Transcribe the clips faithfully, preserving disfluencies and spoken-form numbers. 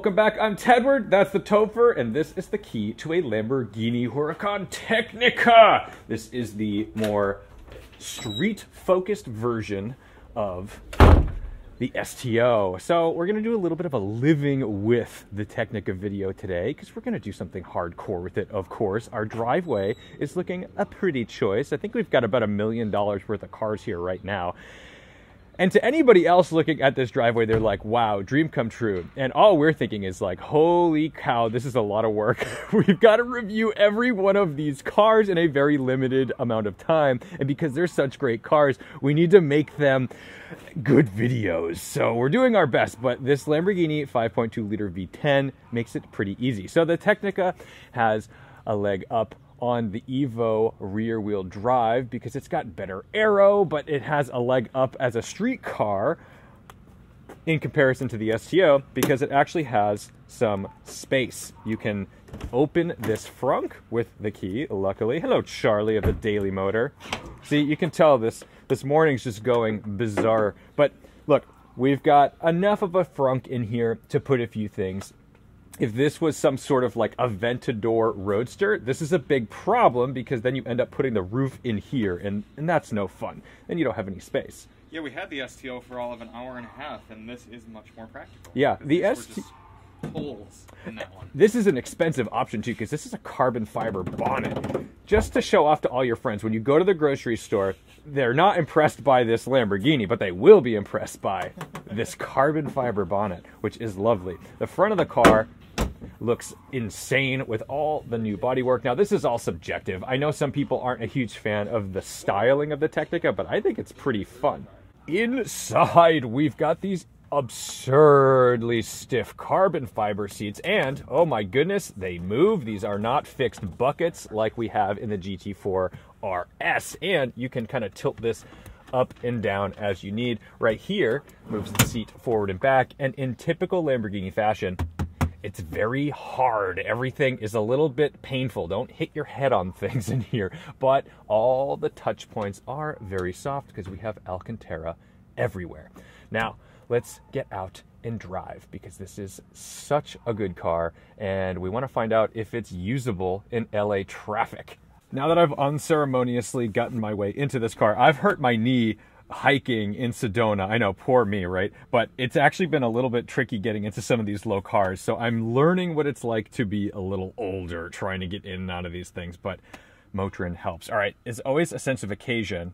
Welcome back, I'm Tedward, that's the Topher, and this is the key to a Lamborghini Huracán Tecnica! This is the more street-focused version of the S T O. So we're gonna do a little bit of a living with the Tecnica video today, because we're gonna do something hardcore with it, of course. Our driveway is looking a pretty choice. I think we've got about a million dollars worth of cars here right now. And to anybody else looking at this driveway, they're like, wow, dream come true. And all we're thinking is like, holy cow, this is a lot of work. We've got to review every one of these cars in a very limited amount of time. And because they're such great cars, we need to make them good videos. So we're doing our best, but this Lamborghini five point two liter V ten makes it pretty easy. So the Tecnica has a leg up on the Evo rear wheel drive because it's got better aero, but it has a leg up as a street car in comparison to the S T O because it actually has some space. You can open this frunk with the key, luckily. Hello, Charlie of the Daily Motor. See, you can tell this, this morning's just going bizarre. But look, we've got enough of a frunk in here to put a few things. If this was some sort of like Aventador Roadster, this is a big problem because then you end up putting the roof in here, and, and that's no fun. Then you don't have any space. Yeah, we had the S T O for all of an hour and a half, and this is much more practical. Yeah, the S T O... holes in that one. This is an expensive option too because this is a carbon fiber bonnet. Just to show off to all your friends, when you go to the grocery store, they're not impressed by this Lamborghini, but they will be impressed by this carbon fiber bonnet, which is lovely. The front of the car looks insane with all the new bodywork. Now, this is all subjective. I know some people aren't a huge fan of the styling of the Tecnica, but I think it's pretty fun. Inside, we've got these absurdly stiff carbon fiber seats, and oh my goodness, they move. These are not fixed buckets like we have in the G T four R S, and you can kind of tilt this up and down as you need. Right here moves the seat forward and back, and in typical Lamborghini fashion, it's very hard. Everything is a little bit painful. Don't hit your head on things in here. But all the touch points are very soft because we have Alcantara everywhere. Now, let's get out and drive because this is such a good car and we want to find out if it's usable in L A traffic. Now that I've unceremoniously gotten my way into this car, I've hurt my knee hiking in Sedona. I know, poor me, right? But it's actually been a little bit tricky getting into some of these low cars, so I'm learning what it's like to be a little older, trying to get in and out of these things, but Motrin helps. All right, it's always a sense of occasion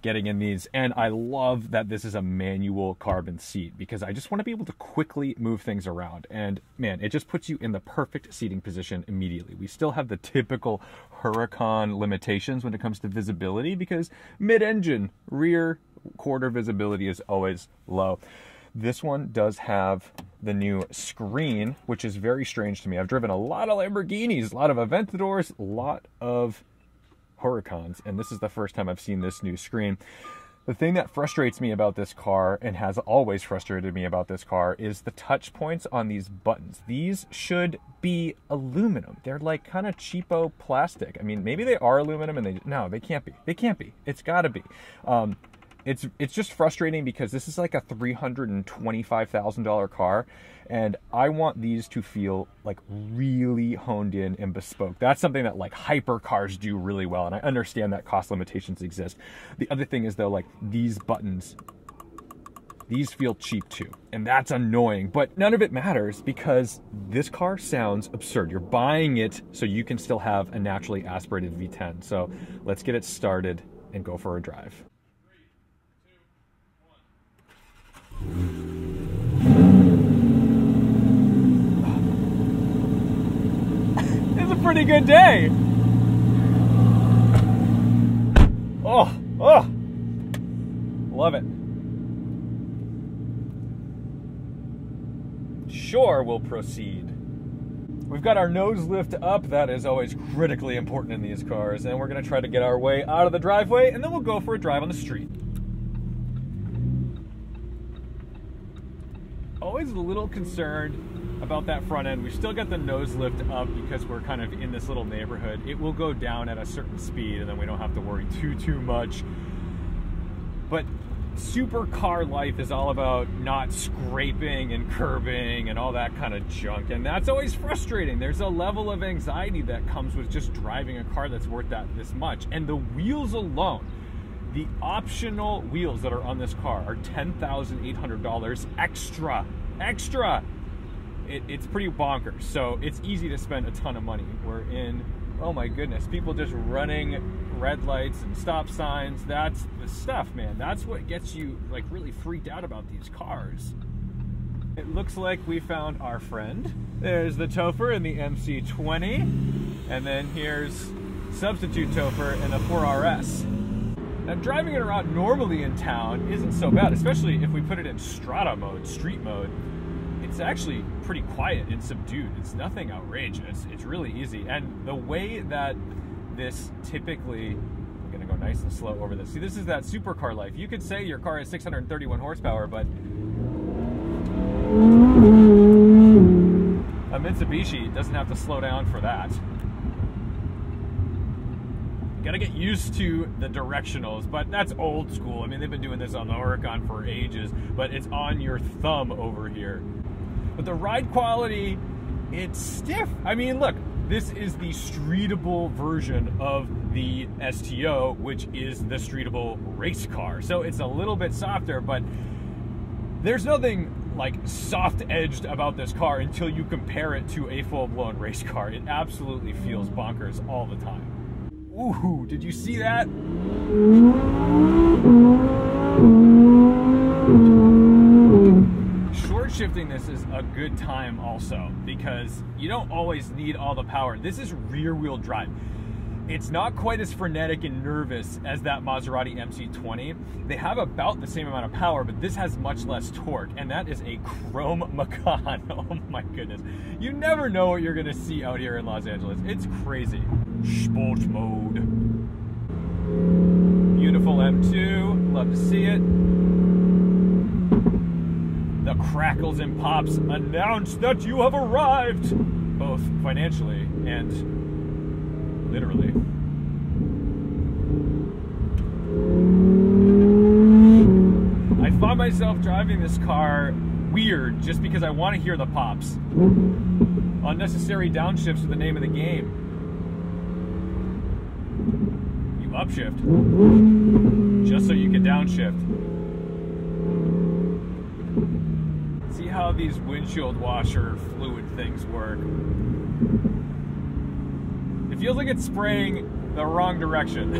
getting in these, and I love that this is a manual carbon seat because I just want to be able to quickly move things around, and man, it just puts you in the perfect seating position immediately. We still have the typical Huracan limitations when it comes to visibility because mid-engine rear quarter visibility is always low. This one does have the new screen, which is very strange to me. I've driven a lot of Lamborghinis, a lot of Aventadors, a lot of Huracans, and this is the first time I've seen this new screen. The thing that frustrates me about this car and has always frustrated me about this car is the touch points on these buttons. These should be aluminum. They're like kind of cheapo plastic. I mean, maybe they are aluminum and they, no, they can't be. They can't be. It's gotta be. Um, it's, it's just frustrating because this is like a three hundred twenty-five thousand dollar car and I want these to feel like really honed in and bespoke. That's something that like hyper cars do really well, and I understand that cost limitations exist. The other thing is though, like these buttons, these feel cheap too, and that's annoying, but none of it matters because this car sounds absurd. You're buying it so you can still have a naturally aspirated V ten. So let's get it started and go for a drive. It's a pretty good day. Oh, oh, love it. Sure, we'll proceed. We've got our nose lift up. That is always critically important in these cars. And we're going to try to get our way out of the driveway, and then we'll go for a drive on the street. Always a little concerned about that front end. We've still got the nose lift up because we're kind of in this little neighborhood. It will go down at a certain speed and then we don't have to worry too, too much. But supercar life is all about not scraping and curbing and all that kind of junk, and that's always frustrating. There's a level of anxiety that comes with just driving a car that's worth that this much. And the wheels alone, the optional wheels that are on this car are ten thousand eight hundred dollars extra, extra. It, it's pretty bonkers. So it's easy to spend a ton of money. We're in, oh my goodness, people just running red lights and stop signs. That's the stuff, man. That's what gets you like really freaked out about these cars. It looks like we found our friend. There's the Topher in the M C twenty. And then here's substitute Topher in a four R S. Now, driving it around normally in town isn't so bad, especially if we put it in strada mode, street mode. It's actually pretty quiet and subdued. It's nothing outrageous. It's really easy. And the way that this typically, I'm gonna go nice and slow over this. See, this is that supercar life. You could say your car is six hundred thirty-one horsepower, but a Mitsubishi doesn't have to slow down for that. Gotta get used to the directionals, but that's old school. I mean, they've been doing this on the Huracan for ages, but it's on your thumb over here. But the ride quality, it's stiff. I mean, look, this is the streetable version of the S T O, which is the streetable race car. So it's a little bit softer, but there's nothing like soft-edged about this car until you compare it to a full-blown race car. It absolutely feels bonkers all the time. Ooh, did you see that? Short shifting this is a good time also, because you don't always need all the power. This is rear wheel drive. It's not quite as frenetic and nervous as that Maserati M C twenty. They have about the same amount of power, but this has much less torque, and that is a chrome Macan. Oh my goodness. You never know what you're gonna see out here in Los Angeles. It's crazy. Sport mode. Beautiful M two, love to see it. The crackles and pops announce that you have arrived, both financially and literally. I find myself driving this car weird just because I want to hear the pops. Unnecessary downshifts are the name of the game. You upshift just so you can downshift. See how these windshield washer fluid things work. It feels like it's spraying the wrong direction.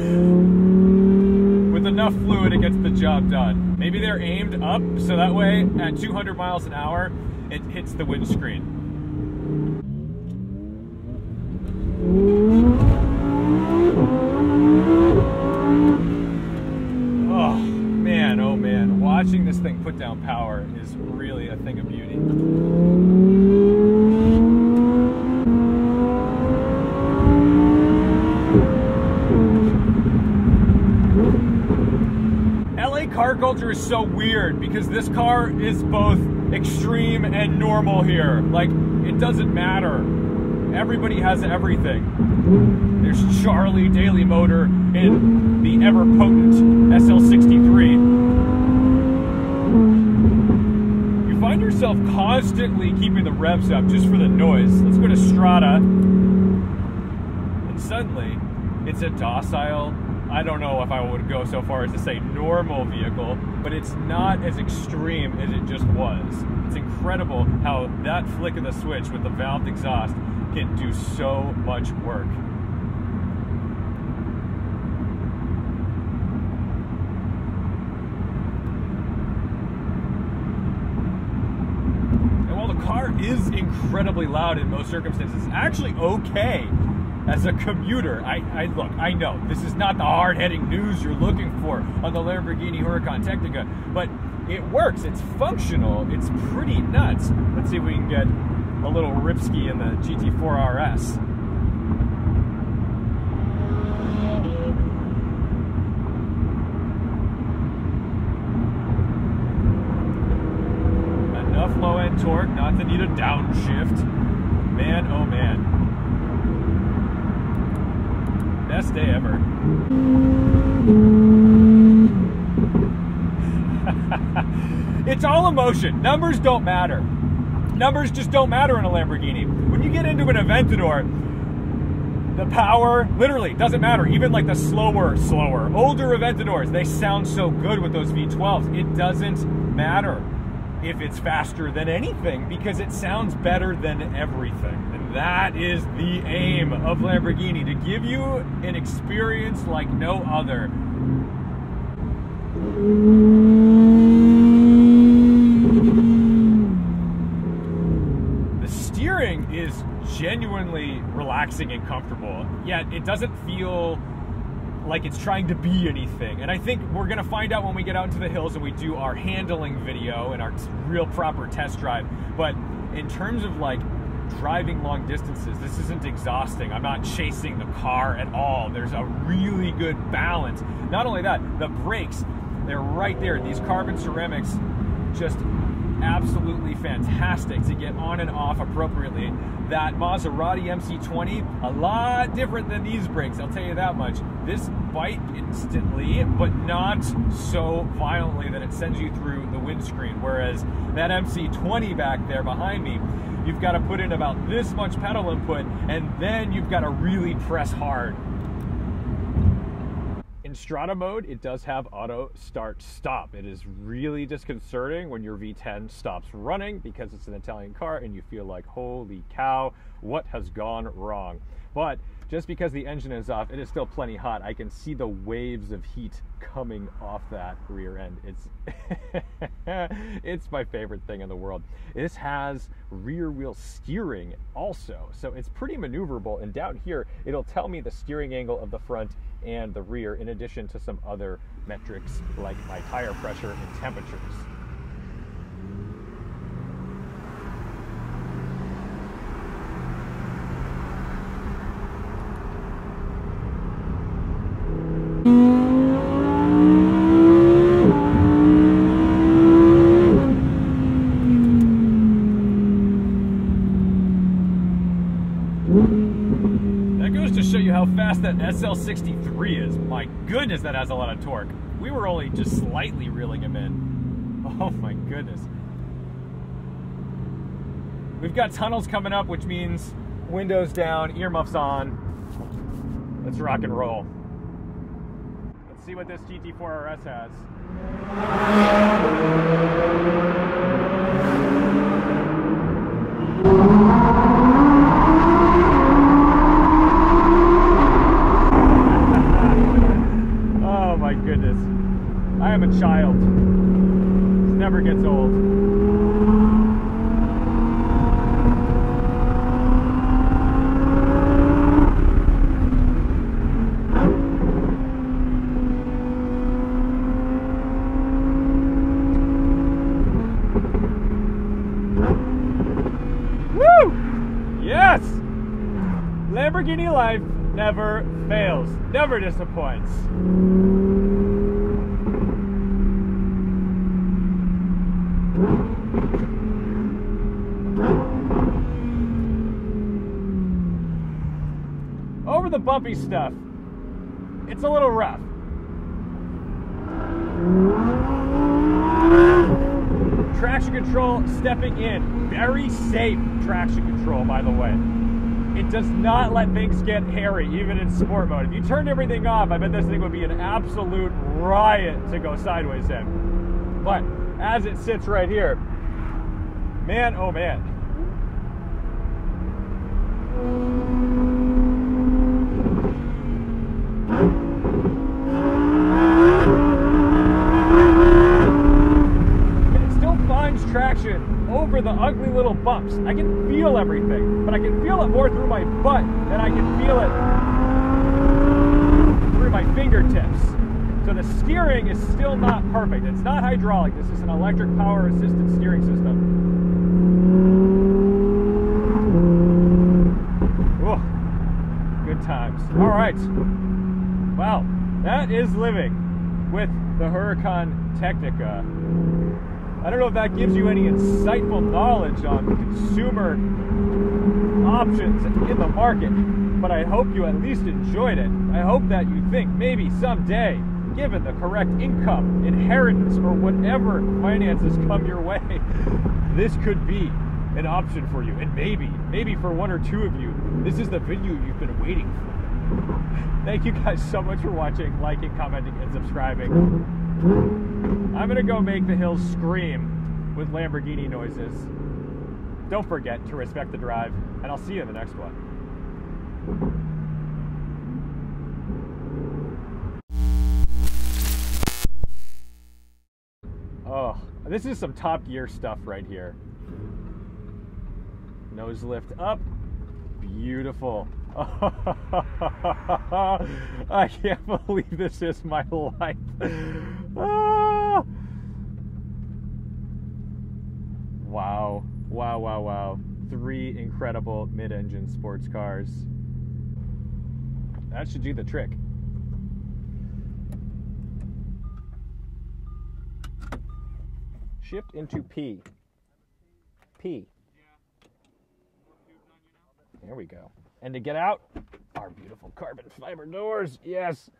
With enough fluid, it gets the job done. Maybe they're aimed up, so that way, at two hundred miles an hour, it hits the windscreen. Oh, man, oh, man. Watching this thing put down power is really a thing of beauty. Car culture is so weird because this car is both extreme and normal here. Like, it doesn't matter. Everybody has everything. There's Charlie, Daily Motor, and the ever-potent S L sixty-three. You find yourself constantly keeping the revs up just for the noise. Let's go to strata. And suddenly, it's a docile, I don't know if I would go so far as to say normal vehicle, but it's not as extreme as it just was. It's incredible how that flick of the switch with the valved exhaust can do so much work. And while the car is incredibly loud in most circumstances, it's actually okay. As a commuter, I, I look, I know, this is not the hard-hitting news you're looking for on the Lamborghini Huracán Tecnica, but it works, it's functional, it's pretty nuts. Let's see if we can get a little ripski in the G T four R S. Enough low-end torque not to need a downshift. Man, oh man. Best day ever. It's all emotion. Numbers don't matter. Numbers just don't matter in a Lamborghini. When you get into an Aventador, the power literally doesn't matter. Even like the slower, slower, older Aventadors, they sound so good with those V twelves. It doesn't matter if it's faster than anything, because it sounds better than everything. And that is the aim of Lamborghini, to give you an experience like no other. The steering is genuinely relaxing and comfortable, yet it doesn't feel like it's trying to be anything. And I think we're gonna find out when we get out into the hills and we do our handling video and our real proper test drive. But in terms of like driving long distances, this isn't exhausting. I'm not chasing the car at all. There's a really good balance. Not only that, the brakes, they're right there. These carbon ceramics, just absolutely fantastic to get on and off appropriately. That Maserati M C twenty, a lot different than these brakes, I'll tell you that much. This bite instantly, but not so violently that it sends you through the windscreen. Whereas that M C twenty back there behind me, you've got to put in about this much pedal input, and then you've got to really press hard. In Strada mode, it does have auto start stop. It is really disconcerting when your V ten stops running, because it's an Italian car and you feel like, holy cow, what has gone wrong? But just because the engine is off, it is still plenty hot. I can see the waves of heat coming off that rear end. It's it's my favorite thing in the world. This has rear wheel steering also, so it's pretty maneuverable. And down here, it'll tell me the steering angle of the front and the rear, in addition to some other metrics like my tire pressure and temperatures. That S L sixty-three is, my goodness, that has a lot of torque. We were only just slightly reeling him in. Oh my goodness. We've got tunnels coming up, which means windows down, earmuffs on. Let's rock and roll. Let's see what this G T four R S has. Goodness, I am a child. This never gets old. Woo! Yes! Lamborghini life never fails, never disappoints. Over the bumpy stuff, it's a little rough. Traction control stepping in. Very safe traction control, by the way. It does not let things get hairy, even in sport mode. If you turned everything off, I bet this thing would be an absolute riot to go sideways in. But as it sits right here, man, oh man. And it still finds traction over the ugly little bumps. I can feel everything, but I can feel it more through my butt than I can feel it through my fingertips. So the steering is still not perfect. It's not hydraulic. This is an electric power assisted steering system. Oh, good times. All right. Wow, that is living with the Huracán Tecnica. I don't know if that gives you any insightful knowledge on consumer options in the market, but I hope you at least enjoyed it. I hope that you think maybe someday given the correct income, inheritance, or whatever finances come your way, this could be an option for you. And maybe, maybe for one or two of you, this is the video you've been waiting for. Thank you guys so much for watching, liking, commenting, and subscribing. I'm gonna go make the hills scream with Lamborghini noises. Don't forget to respect the drive, and I'll see you in the next one. Oh, this is some Top Gear stuff right here. Nose lift up. Beautiful. I can't believe this is my life. Ah. Wow. Wow, wow, wow. Three incredible mid-engine sports cars. That should do the trick. Shift into P. P. There we go. And to get out, our beautiful carbon fiber doors. Yes.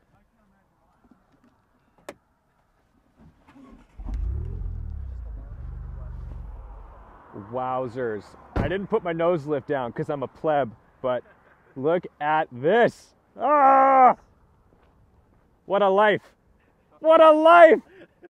Wowzers. I didn't put my nose lift down because I'm a pleb, but look at this. Ah! What a life. What a life.